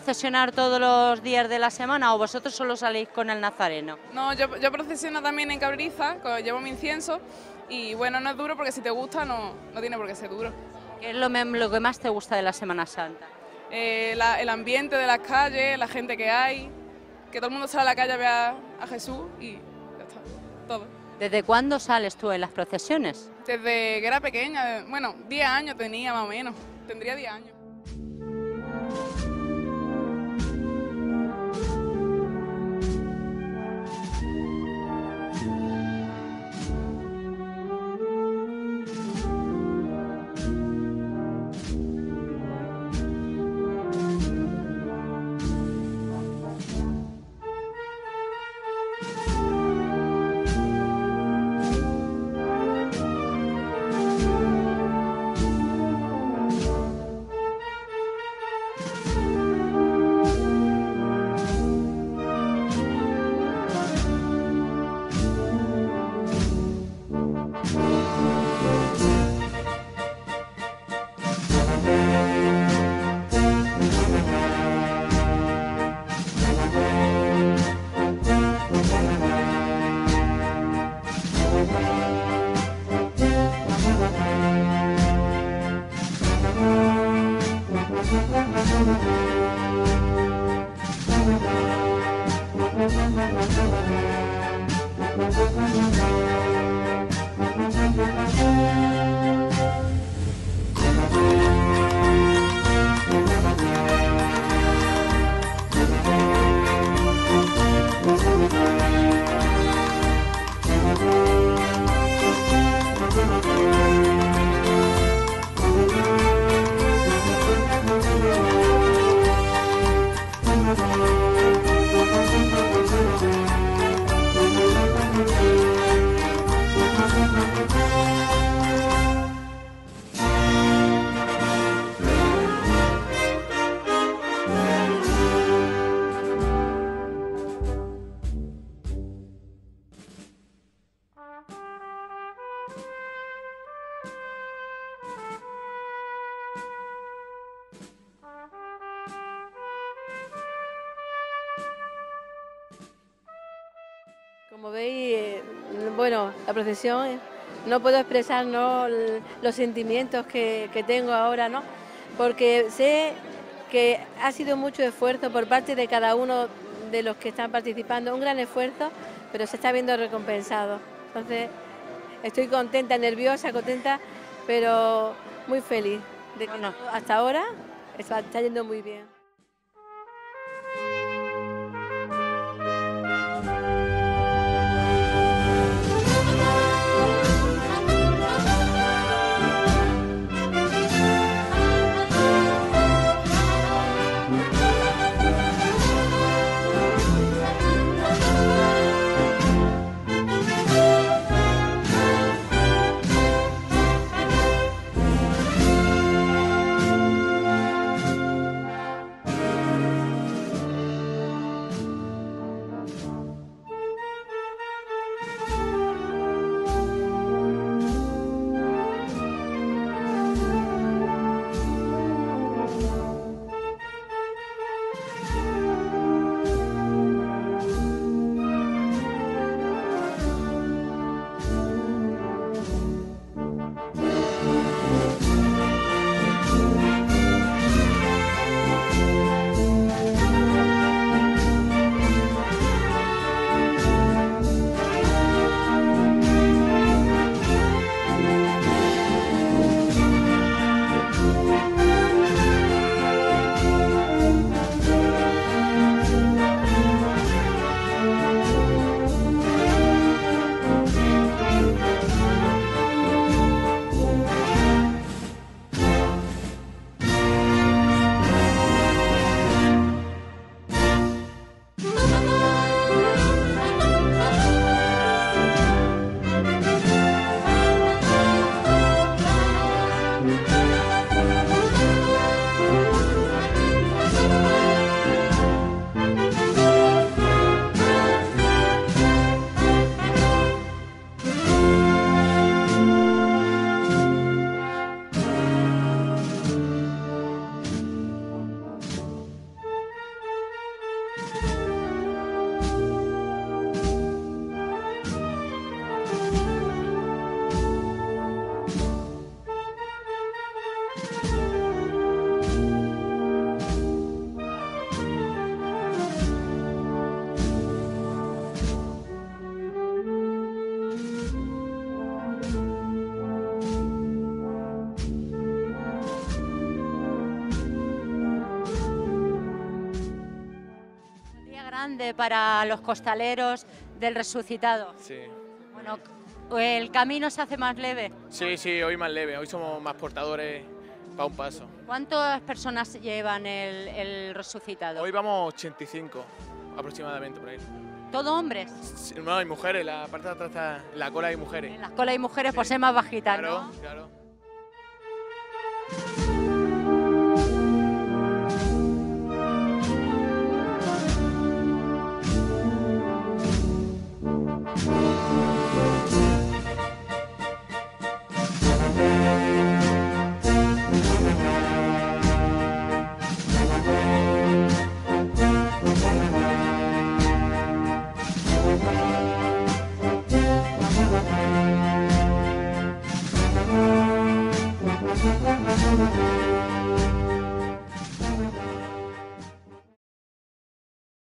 procesionar todos los días de la semana o vosotros solo salís con el nazareno? No, yo procesiono también en Cabriza, llevo mi incienso y bueno, no es duro porque si te gusta no tiene por qué ser duro. ¿Qué es lo que más te gusta de la Semana Santa? El ambiente de las calles, la gente que hay, que todo el mundo sale a la calle a ver a Jesús y ya está, todo. ¿Desde cuándo sales tú en las procesiones? Desde que era pequeña, bueno, 10 años tenía más o menos, tendría 10 años. Como veis, bueno, la procesión, no puedo expresar los sentimientos que tengo ahora, ¿no? Porque sé que ha sido mucho esfuerzo por parte de cada uno de los que están participando, un gran esfuerzo, pero se está viendo recompensado. Entonces, estoy contenta, nerviosa, contenta, pero muy feliz de que hasta ahora está yendo muy bien. Para los costaleros del resucitado. Sí. Bueno, el camino se hace más leve. Sí, sí, hoy más leve, hoy somos más portadores para un paso. ¿Cuántas personas llevan el resucitado? Hoy vamos 85 aproximadamente por ahí. ¿Todo hombres? Sí, no, hay mujeres, la parte de atrás está la cola hay mujeres. En las colas hay mujeres, sí. Pues es más bajita, claro, ¿no? Claro.